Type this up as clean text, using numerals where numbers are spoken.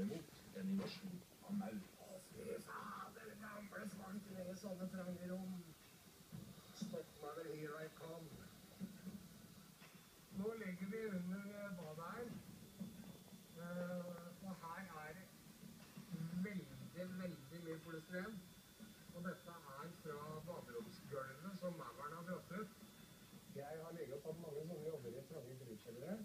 euro enn i norsk Amaur. Fy fader, gamle svart, lenger sånne trange rom. Stopp meg vel her jeg kan. Nå legger vi under badet her. Og her det veldig mye polystren. Og dette fra baderomsgulvet som Mauren har dratt ut. Jeg har legget opp at mange sånne jobber i trange brukskjellere.